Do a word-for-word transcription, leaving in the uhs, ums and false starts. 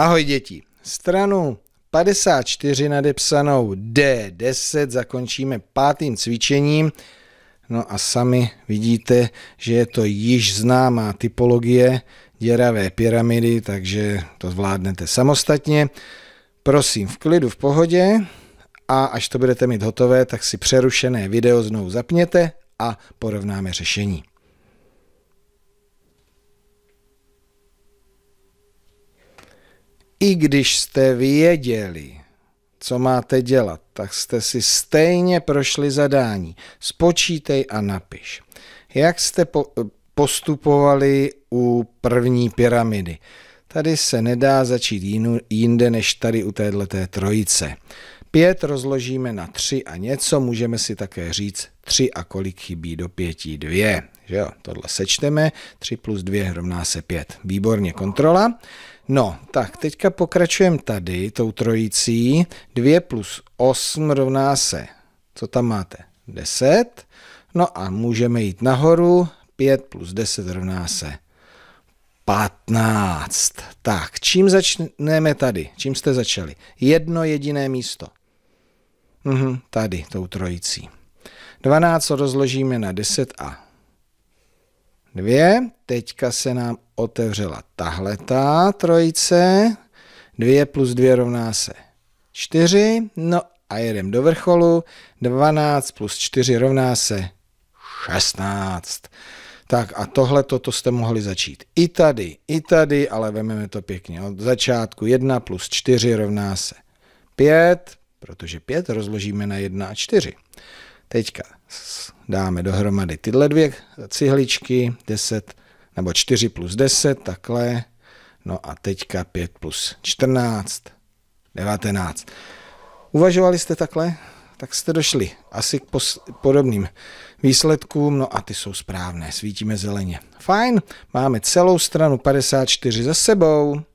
Ahoj děti, stranu padesát čtyři nadepsanou D deset zakončíme pátým cvičením. No a sami vidíte, že je to již známá typologie děravé pyramidy, takže to zvládnete samostatně. Prosím, v klidu, v pohodě, a až to budete mít hotové, tak si přerušené video znovu zapněte a porovnáme řešení. I když jste věděli, co máte dělat, tak jste si stejně prošli zadání. Spočítej a napiš. Jak jste po postupovali u první pyramidy? Tady se nedá začít jinu, jinde než tady u téhleté trojice. Pět rozložíme na tři a něco, můžeme si také říct tři a kolik chybí do pěti, dvě. Že jo, tohle sečteme, tři plus dvě rovná se pět. Výborně, kontrola. No, tak teďka pokračujeme tady tou trojicí. dvě plus osm rovná se, co tam máte? deset. No a můžeme jít nahoru, pět plus deset rovná se patnáct. Tak, čím začneme tady? Čím jste začali? Jedno jediné místo. Mhm, tady, tou trojicí. dvanáct rozložíme na deset a dvě. Teďka se nám otevřela tahleta trojice. dvě plus dvě rovná se čtyři. No a jedeme do vrcholu. dvanáct plus čtyři rovná se šestnáct. Tak a tohle toto jste mohli začít i tady, i tady, ale vezmeme to pěkně od začátku. jedna plus čtyři rovná se pět, protože pět rozložíme na jedna a čtyři. Teďka dáme dohromady tyhle dvě cihličky, deset nebo čtyři plus deset, takhle. No a teďka pět plus čtrnáct, devatenáct. Uvažovali jste takhle? Tak jste došli asi k podobným výsledkům, no a ty jsou správné, svítíme zeleně. Fajn, máme celou stranu padesát čtyři za sebou.